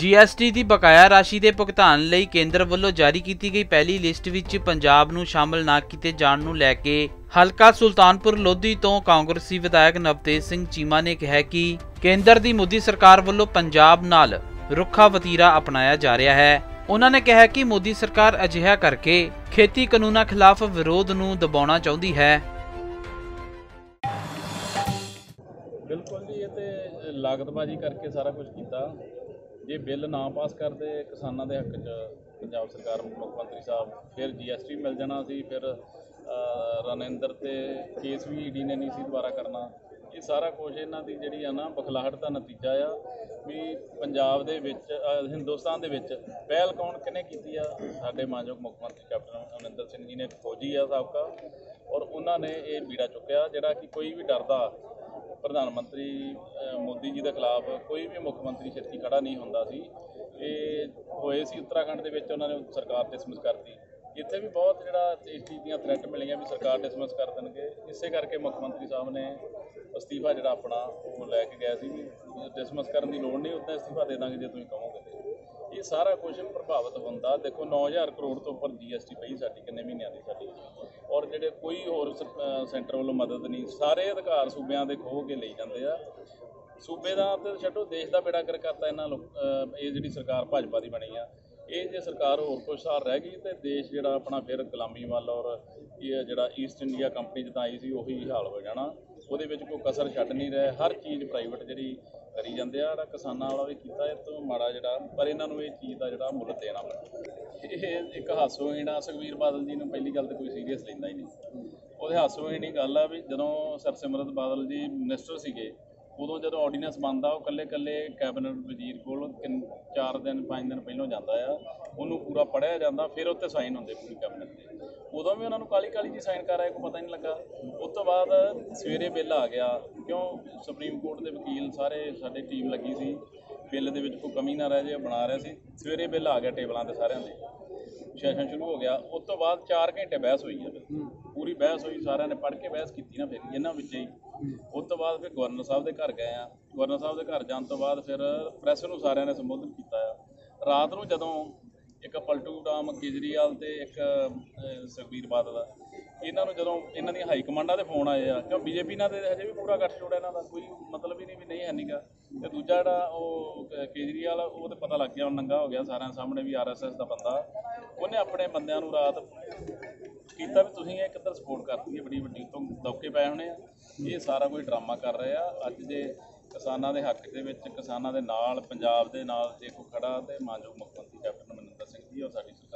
GST की बकाया राशि के भुगतान ਲਈ केंद्र वालों जारी की गई पहली लिस्ट ਵਿੱਚ पंजाब ਨੂੰ शामिल ना किए जाने ਨੂੰ लैके हलका सुल्तानपुर लोधी तो कांग्रेसी विधायक नवतेज सिंह चीमा ने कहा कि केंद्र की मोदी सरकार वालों पंजाब नाल रुखा वतीरा अपनाया जा रहा है। उन्होंने कहा कि मोदी सरकार अजिहा करके खेती कानूनों खिलाफ विरोध नूं दबाना चाहती है। बिल्कुल जी, ये लागतबाजी करके सारा कुछ किया। जे बिल ना पास करते किसानों के हक च पंजाब सरकार मुख्यमंत्री साहब फिर जीएसटी मिल जाना सी, फिर राणेंद्र ते केस भी ईडी ने नहीं सी दुबारा करना। ये सारा कुछ इन्हां दी जिहड़ी आ ना बखलाहट का नतीजा आ भी पंजाब दे विच हिंदुस्तान दे विच पहल कौन किने कीती आ, साडे मानयोग मुख्यमंत्री कैप्टन अमरिंदर सिंह जी ने फौजी आ साबका और उन्होंने ये बीड़ा चुक्या जिहड़ा कि कोई भी डरदा प्रधानमंत्री मोदी जी के खिलाफ कोई भी मुख्यमंत्री छेती खड़ा नहीं होंदा सी। होए सी उत्तराखंड के विच उन्होंने सरकार डिसमिस करती, इतने भी बहुत जिहड़ा इस चीज़ दीयां थ्रैट मिलियां भी सरकार डिसमिस कर देंगे। इस करके मुख्यमंत्री साहब ने अस्तीफा जिहड़ा अपना वो लैके गया सी, डिसमिस करने की लोड़ नहीं, उतना अस्तीफा दे देंगे जे तुसीं कहोगे तो। ये सारा कुछ प्रभावित होंदा। देखो 9,000 करोड़ तो उपर जीएसटी पई साडी किन्ने महीनों की साडी, और जिहड़े कोई होर सेंटर वालों मदद नहीं, सारे अधिकार सूबे के खो के ले जाते हैं। सूबे का तो छड्डो, देश का बेड़ा कर करता इन्हां ये जिहड़ी सरकार भाजपा की बनी आ। ये जो सरकार होर कुछ साल रह गई तो देश जिहड़ा अपना फिर गुलामी वाल और ये जिहड़ा ईस्ट इंडिया कंपनी जिदा आई सी उही हाल हो जाना। वो कोई कसर छड्ड नहीं रहा, हर चीज़ प्राइवेट जिहड़ी करी जाते हैं। किसानों वाला भी किया तो माड़ा जिहड़ा, पर इन्होंने ये चीज़ का जिहड़ा मुल देना पड़ा। ये एक हासोहीना सुखबीर बादल जी ने पहली गल तो कोई सीरीयस लेंदा ही नहीं। वो हासोहीनी गल आ भी जदों सरसिमरत बादल जी मिनिस्टर सीगे उदों जो ऑर्डीनेंस बनता वो कल्ले कल्ले कैबिनेट वजीर कोल 4 दिन 5 दिन पहलों जाता है, उन्होंने पूरा पढ़िया जाता, फिर उत्ते साइन होंदे पूरी कैबिनेट के। उदों भी उन्होंने काली काली जी साइन कराए, कोई पता ही नहीं लगा। उस तो बाद सवेरे बिल आ गया, क्यों सुप्रीम कोर्ट के वकील सारे साडी टीम लगी सी, बिल दे विच कोई कमी ना रह जाए बना रहे सी। सवेरे बिल आ गया टेबलों ते सारिआं दे, सैशन शुरू हो गया। उस तो बाद 4 घंटे बहस हुई है, पूरी बहस हुई, सारे ने पढ़ के बहस की ना। फिर इन्हों ही उस तो बाद फिर गवर्नर साहब के घर गए हैं। गवर्नर साहब के घर जाने तो बाद फिर प्रेस में सारे ने संबोधन किया। रात को जदों एक पलटू राम केजरीवाल तो एक सुखबीर बादल इन्हों जो इन्हों दी हाई कमांडा के फोन आए हैं, क्यों बीजेपी ना दे हजे भी पूरा गठजोड़ इन्हों का कोई मतलब ही नहीं भी नहीं है नीगा। तो दूजा जरा केजरीवाल वो तो पता लग गया, नंगा हो गया सारे सामने भी RSS का बंदा। उन्हें अपने बंदियां नूं रात किता भी तुसीं किधर सपोर्ट करती है, बड़ी वड्डी तो दबके पए होने। ये सारा कोई ड्रामा कर रहे हैं। अज जे किसानों के हक दे विच किसानों दे नाल पंजाब दे नाल जे कोई खड़ा तो मानयोग मुख्य मंत्री कैप्टन अमरिंदर सिंह जी और साडी